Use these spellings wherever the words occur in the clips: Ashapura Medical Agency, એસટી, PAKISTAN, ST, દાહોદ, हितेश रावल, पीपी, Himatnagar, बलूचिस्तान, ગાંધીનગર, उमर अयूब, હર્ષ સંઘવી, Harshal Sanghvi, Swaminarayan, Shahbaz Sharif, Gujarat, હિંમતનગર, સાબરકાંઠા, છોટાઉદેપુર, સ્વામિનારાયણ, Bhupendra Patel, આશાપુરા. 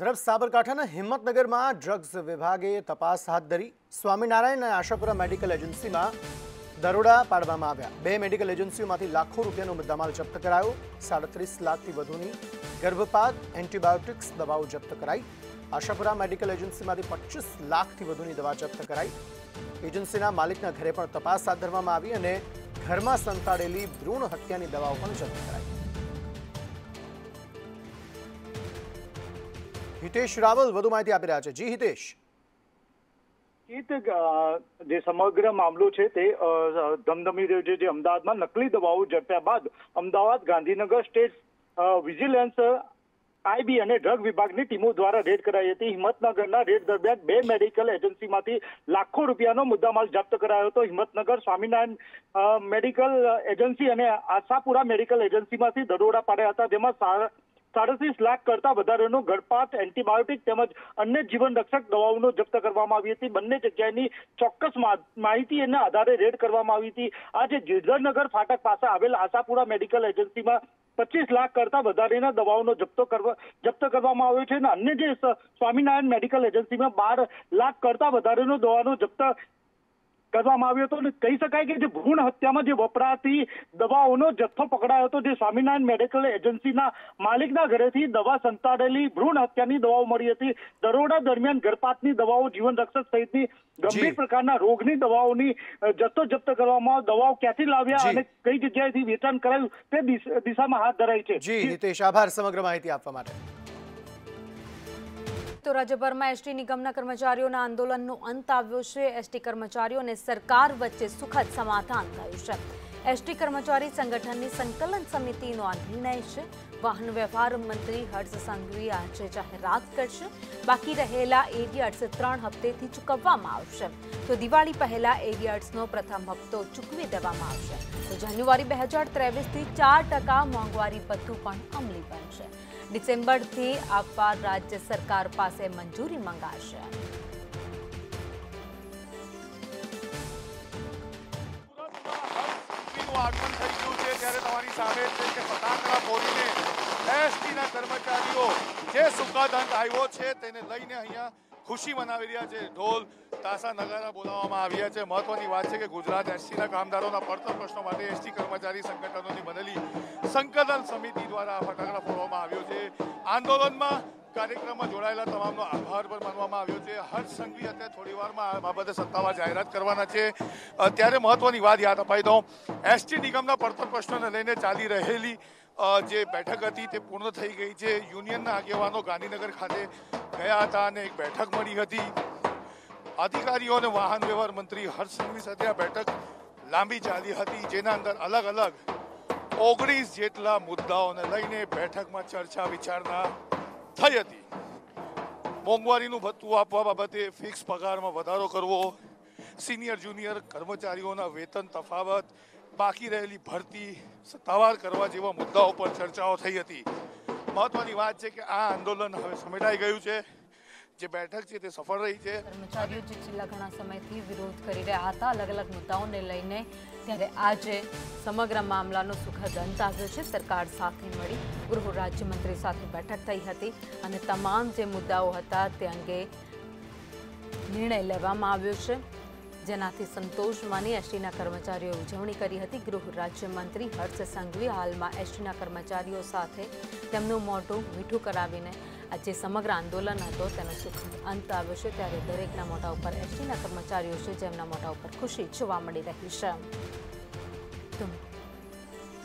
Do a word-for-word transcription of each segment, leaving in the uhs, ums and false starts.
તરફ સાબરકાંઠાના હિંમતનગરમાં ડ્રગ્સ વિભાગે તપાસ હાથ ધરી સ્વામિનારાયણ અને આશાપુરા મેડિકલ એજન્સીમાં દરોડા પાડવામાં આવ્યા। બે મેડિકલ એજન્સીઓમાંથી લાખો રૂપિયાનો મુદ્દામાલ જપ્ત કરાયો। સાડત્રીસ લાખથી વધુની ગર્ભપાત એન્ટિબાયોટિક્સ દવાઓ જપ્ત કરાઈ। આશાપુરા મેડિકલ એજન્સીમાંથી પચીસ લાખથી વધુની દવા જપ્ત કરાઈ। એજન્સીના માલિકના ઘરે પણ તપાસ હાથ ધરવામાં આવી અને ઘરમાં સંતાડેલી ભ્રૂણ હત્યાની દવાઓ પણ જપ્ત કરાઈ। हितेश रावल वधु माहिती आपी रह्या छे। जी हितेश, समग्र मामलो है धमधमी रो। अमदावाद में नकली दवाओं जप्या बाद Ahmedabad Gandhinagar state vigilance IB और ड्रग विभाग की टीमों द्वारा रेड कराई थी। हिम्मतनगर रेड दरमियान बे मेडिकल एजेंसी में लाखों रुपया मुद्दामाल जप्त कराया। तो हिम्मतनगर स्वामीनारायण मेडिकल एजेंसी और आशापुरा मेडिकल एजेंसी में दरोड़ा पाड्या था। जेमां साड़तीस लाख करता वधारेनो गर्भपात एंटीबायोटिक तेमज अन्य जीवन रक्षक दवाओं जप्त करवामां आवी हती। बंने जग्याएनी चोक्कस माहिती एना आधारे रेड करवामां आवी हती। आज जिल्लानगर फाटक पासे आवेल आशापुरा मेडिकल एजेंसी में पच्चीस लाख करता वधारेना दवाओं जप्त करवा जप्त करवामां आव्यो छे। अन्य जे स्वामीनारायण मेडिकल एजेंसी में बारह लाख करता वधारेनो दवाओं जप्त કરવામાં આવ્યો હતો। કહી શકાય કે જે ભ્રૂણ હત્યામાં જે વપરાતી દવાઓનો જથ્થો પકડાયો હતો, જે સ્વામિનારાયણ મેડિકલ એજન્સીના માલિકના ઘરેથી દવા સંતાડેલી ભ્રૂણ હત્યાની દવાઓ મળી હતી। દરોડા દરમિયાન ગર્ભપાતની દવાઓ, જીવન રક્ષક સહિતની ગંભીર પ્રકારના રોગની દવાઓની જથ્થો જપ્ત કરવામાં આવ્યો। દવાઓ ક્યાંથી લાવ્યા અને કઈ જગ્યાએથી વેચાણ કરાયું તે દિશામાં હાથ ધરાઈ છે। જી હિતેશ, આભાર સમગ્ર માહિતી આપવા માટે। तो राज्यभर में एसटी निगमना कर्मचारीओं आंदोलन नो अंत आव्यो छे। एसटी कर्मचारीओं ने सरकार वच्चे सुखद समाधान थयुं छे। एसटी कर्मचारी संगठन की संकलन समिति नो आ निर्णय छे। वाहन व्यवहार मंत्री हर्ष संघवी आज जाहेरात करशे। बाकी रहेला एडीआर्ट्स त्रण हप्तेथी चूकववामां आवशे। तो दिवाळी पहेला एडीआर्ट्सनो प्रथम हप्तो चूकवी देवामां आवशे। तो जान्युआरी बे हजार तेवीस थी चार टका मोंघवारी भत्थुं पण अमली बनशे। डिसेम्बर थी आपवा राज्य सरकार पासे मंजूरी मंगाशे। आगमन थई गयुं छे त्यारे तमारी सामे छे के पताका फोरीने एसटी ना कर्मचारीओ जे सुखदंत आव्यो छे तेने लईने अहींया खुशी मनावी रह्या छे। ढोल तासा नगारा बोलाववामां आव्या छे। महत्वनी वात छे के गुजरात एसटी ना कामदारोना પડતર પ્રશ્નો માટે एसटी કર્મચારી સંગઠનોની બનેલી સંકલન સમિતિ દ્વારા ફટાકડા ફોડવામાં આવ્યો છે। આંદોલનમાં કાર્યક્રમમાં જોડાયેલા તમામનો આભાર પણ માનવામાં આવ્યો છે। હર્ષ સંઘવી અત્યારે થોડીવારમાં આ બાબતે સત્તાવાર જાહેરાત કરવાના છે। અત્યારે મહત્વની વાત યાદ અપાવી દઉં, એસટી નિગમના પડતર પ્રશ્નોને લઈને ચાલી રહેલી જે બેઠક હતી તે પૂર્ણ થઈ ગઈ છે। યુનિયનના આગેવાનો ગાંધીનગર ખાતે ગયા હતા અને એક બેઠક મળી હતી। અધિકારીઓ અને વાહન વ્યવહાર મંત્રી હર્ષ સંઘવી સાથે આ બેઠક લાંબી ચાલી હતી, જેના અંદર અલગ અલગ ઓગણીસ જેટલા મુદ્દાઓને લઈને બેઠકમાં ચર્ચા વિચારણા થઈ હતી। મોંઘવારીનું ભથ્થું આપવા બાબતે, ફિક્સ પગારમાં વધારો કરવો, સિનિયર જુનિયર કર્મચારીઓના વેતન તફાવત, બાકી રહેલી ભરતી સત્તાવાર કરવા જેવા મુદ્દાઓ પર ચર્ચાઓ થઈ હતી। મહત્વની વાત છે કે આ આંદોલન હવે સમેટાઈ ગયું છે। જે બેઠક છે તે સફળ રહી છે। કર્મચારીઓ જે છેલ્લા ઘણા સમયથી વિરોધ કરી રહ્યા હતા અલગ અલગ મુદ્દાઓને લઈને, ત્યારે આજે સમગ્ર મામલાનો સુખદ અંત આવ્યો છે। સરકાર સાથે મળી ગૃહ રાજ્યમંત્રી સાથે બેઠક થઈ હતી અને તમામ જે મુદ્દાઓ હતા તે અંગે નિર્ણય લેવામાં આવ્યો છે, જેનાથી સંતોષ માની એસટીના કર્મચારીઓ ઉજવણી કરી હતી। ગૃહ રાજ્યમંત્રી હર્ષ સંઘવી હાલમાં એસટીના કર્મચારીઓ સાથે તેમનું મોઢું મીઠું કરાવીને આ જે સમગ્ર આંદોલન હતો તેનો સુખદ અંત આવ્યો છે। ત્યારે દરેકના મોઢા ઉપર એસટીના કર્મચારીઓ છે જેમના મોઢા ઉપર ખુશી જોવા મળી રહી છે।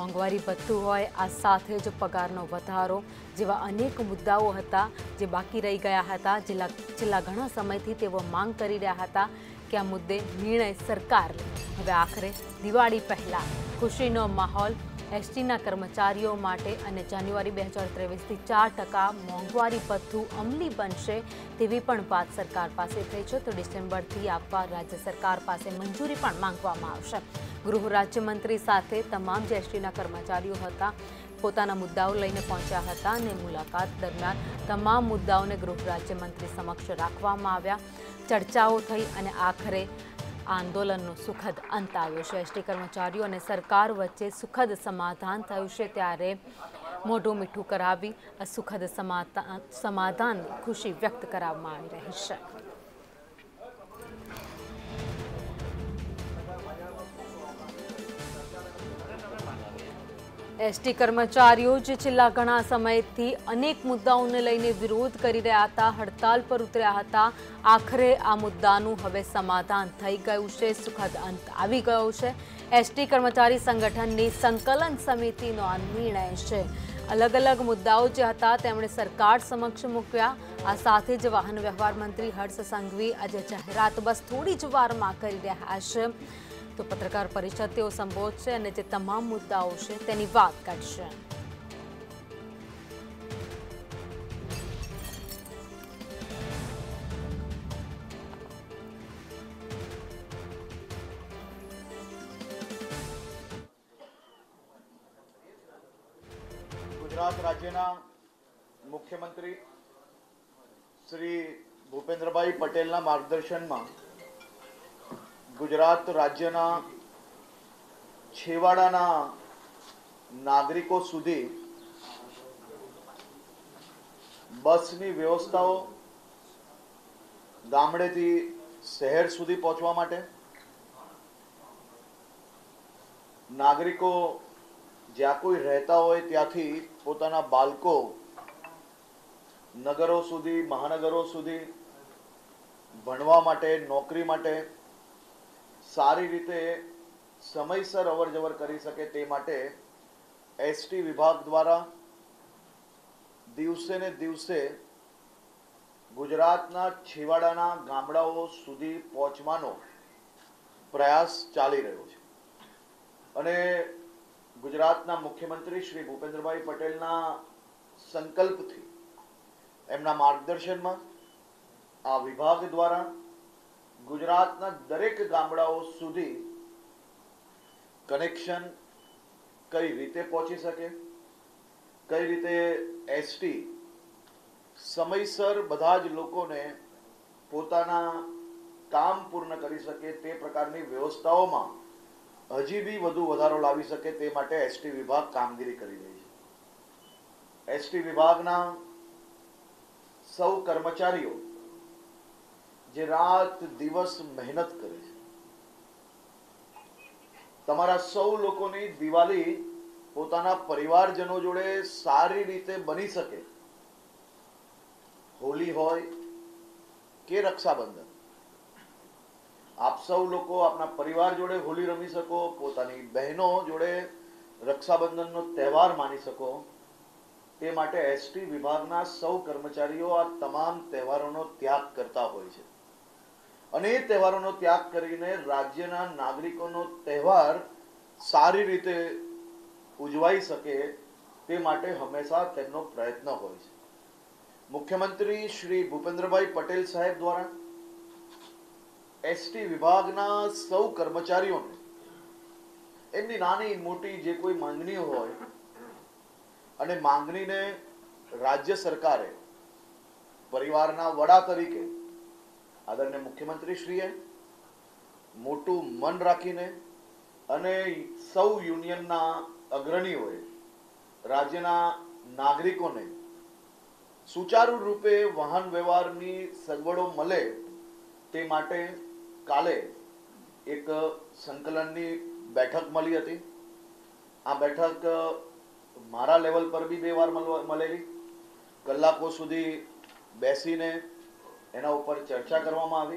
મોંઘવારી ભથ્થું હોય, આ સાથે જ પગારનો વધારો જેવા અનેક મુદ્દાઓ હતા જે બાકી રહી ગયા હતા। છેલ્લા છેલ્લા ઘણા સમયથી તેઓ માંગ કરી રહ્યા હતા કે આ મુદ્દે નિર્ણય સરકાર લે। હવે આખરે દિવાળી પહેલાં ખુશીનો માહોલ એસટીના કર્મચારીઓ માટે અને જાન્યુઆરી બે હજાર ત્રેવીસથી ચાર ટકા મોંઘવારી ભથ્થું અમલી બનશે તેવી પણ વાત સરકાર પાસે થઈ છે। તો ડિસેમ્બરથી આપવા રાજ્ય સરકાર પાસે મંજૂરી પણ માંગવામાં આવશે। ગૃહ રાજ્યમંત્રી સાથે તમામ જે એસટીના કર્મચારીઓ હતા પોતાના મુદ્દાઓ લઈને પહોંચ્યા હતા અને મુલાકાત દરમિયાન તમામ મુદ્દાઓને ગૃહ રાજ્યમંત્રી સમક્ષ રાખવામાં આવ્યા। ચર્ચાઓ થઈ અને આખરે આંદોલનનો સુખદ અંત આવ્યો છે। એસટી કર્મચારીઓ અને સરકાર વચ્ચે સુખદ સમાધાન થયું છે। ત્યારે मोढुं मीठुं करावी आ सुखद समाधान खुशी व्यक्त करवामां आवी रही छे। एसटी कर्मचारीओ जे छेल्ला घणा समयथी अनेक मुद्दाओने लईने विरोध करी रह्या हता, हड़ताल पर उतर्या हता, आखरे आ मुद्दानुं हवे समाधान थई गयुं छे, सुखद अंत आवी गयो छे। एसटी कर्मचारी संगठननी संकलन समितिनो आ निर्णय छे। अलग अलग मुद्दाओं जे हता तेमणे सरकार समक्ष मूक्या। आ साथे ज वाहन व्यवहार मंत्री हर्ष संघवी आज जाहेरात बस थोड़ी ज वारमां करी रह्या छे। तो पत्रकार परिषद तेओ संबोधशे अने जे तमाम मुद्दाओं छे तेनी वात करशे। गुजरात राज्यना मुख्यमंत्री श्री भूपेन्द्रभाई पटेलना मार्गदर्शन में गुजरात राज्यना छेवाड़ाना नागरिकों सुधी बसनी व्यवस्थाओ गामडेथी शहर सुधी पहोंचवा माटे नागरिकों ज्यां कोई रहता होय त्यांथी पोताना बाळको नगरों सुधी महानगरों सुधी भणवा माटे नौकरी माटे सारी रीते समयसर अवर जवर करी सके ते माटे एसटी विभाग द्वारा दिवसे ने दिवसे गुजरातना छेवाड़ाना गामडाओ सुधी पहोंचवानो प्रयास चाली रह्यो छे अने गुजरातना मुख्यमंत्री श्री भूपेन्द्रभाई पटेलना संकल्पथी एमना मार्गदर्शनमां आ विभाग द्वारा गुजरातना दरेक गामडाओ सुधी कनेक्शन कई रीते पहुंची सके, कई रीते एसटी समयसर बधा ज लोकोने पोताना काम पूर्ण करी सके ते प्रकारनी व्यवस्थाओं में हजी भी वधु वधारो लावी सके ते माटे एसटी विभाग कामगीरी करी रही है। एसटी विभागना सौ कर्मचारीओ जे रात दिवस मेहनत करे तमारा सौ लोकोनी दिवाली पोताना परिवारजनों जोड़े सारी रीते बनी सके, होली होय के रक्षाबंधन आप सौ लोको अपना परिवार जोड़े होली रमी सको, पोतानी बहनों जोड़े रक्षाबंधन नो त्यौहार मानी सको ते माटे एसटी विभागना सौ कर्मचारीओ आ तमाम त्यौहारों त्याग करता होय छे। अने तहेवारोनो त्याग करीने राज्यना नागरिकोनो तहेवार सारी रीते उजवाई सके ते माटे हमेशा तेमनो प्रयत्न होय छे। मुख्यमंत्री श्री भूपेन्द्रभाई पटेल साहेब द्वारा एसटी विभागना सौ कर्मचारीओने एमनी नानी मोटी जे कोई मांगणी होय अने मांगणीने राज्य सरकारे परिवारना वडा तरीके आदरणीय मुख्यमंत्री श्रीए मोटू मन राखीने अने सौ यूनियनना अग्रणीओए राज्यना नागरिकोने सुचारू रूपे वाहन व्यवहारनी सगवड़ो मळे ते माटे काले एक संकलननी बैठक मळी हती। आ बैठक मारा लेवल पर भी बे वार मळेली, कलाको सुधी बेसीने एना उपर चर्चा करवामां आवी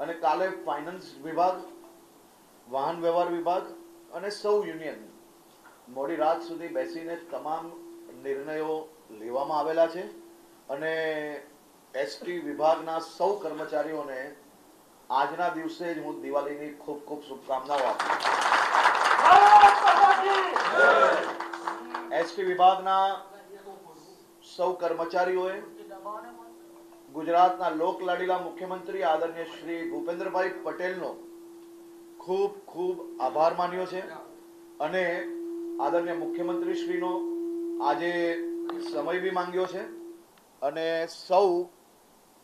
अने काले फाइनांस विभाग वाहन व्यवहार विभाग अने सौ यूनियन मोड़ी रात सुधी बेसीने तमाम निर्णयों लेवामां आवेला छे अने एसटी विभागना सौ कर्मचारीओने आजना दिवसे ज हूँ दिवाळीनी खूब खूब शुभकामनाओ आपू। एसटी विभागना सौ कर्मचारीओए गुजरातना लोकलाडीला मुख्यमंत्री आदरणीय श्री भूपेन्द्रभाई पटेलनो खूब खूब आभार मान्यो छे अने आदरणीय मुख्यमंत्री श्रीनो आजे समय भी मांग्यो छे अने सौ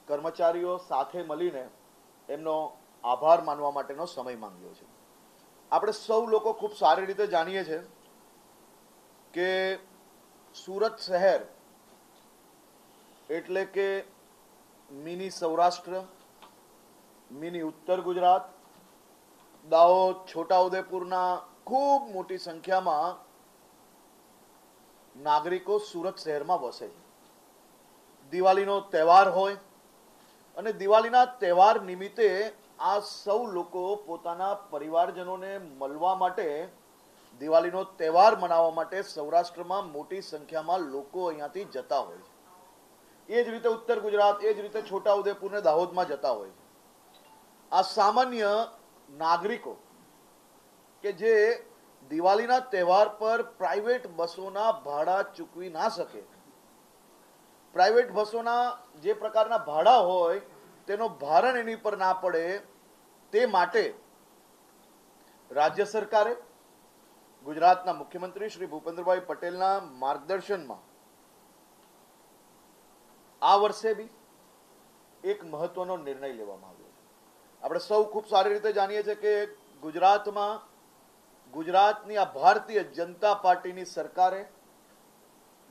कर्मचारीओ साथे मळीने एमनो आभार मानवा माटेनो समय मांग्यो छे। आपणे सौ लोको खूब सारी रीते जाणीए छे के सूरत शहर એટલે કે મિની સૌરાષ્ટ્ર, મિની ઉત્તર ગુજરાત, દાહોદ, છોટાઉદેપુરના ખૂબ મોટી સંખ્યામાં નાગરિકો સુરત શહેરમાં વસે છે. દિવાળીનો તહેવાર હોય અને દિવાળીના તહેવાર નિમિત્તે આ સૌ લોકો પોતાના પરિવારજનોને મળવા માટે, દિવાળીનો તહેવાર મનાવવા માટે સૌરાષ્ટ્રમાં મોટી સંખ્યામાં લોકો અહીંયાથી જતા હોય છે. एज रीते उत्तर गुजरात, एज रीते छोटा उदयपुर ने दाहोद में जता होय छे. आ सामान्य नागरिकों के जे दिवाली ना त्यौहार पर प्राइवेट बसों ना भाड़ा चूकवी ना सके, प्राइवेट बसों ना जे प्रकार ना भाड़ा होय तेनो भारण एनी पर ना पड़े ते माटे राज्य सरकारे गुजरात ना मुख्यमंत्री श्री भूपेन्द्र भाई पटेल ना मार्गदर्शन में आ वर्षे भी एक महत्वनो निर्णय लेवामां आव्यो छे. आपणे सौ खूब सारी रीते जाणीए छे के गुजरात में गुजरातनी आ भारतीय जनता पार्टीनी सरकारे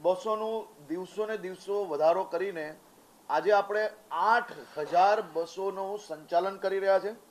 बसोनो दिवसों ने दिवसों वधारो करीने आजे आपणे आठ हज़ार बसोनो संचालन करी रह्या छे.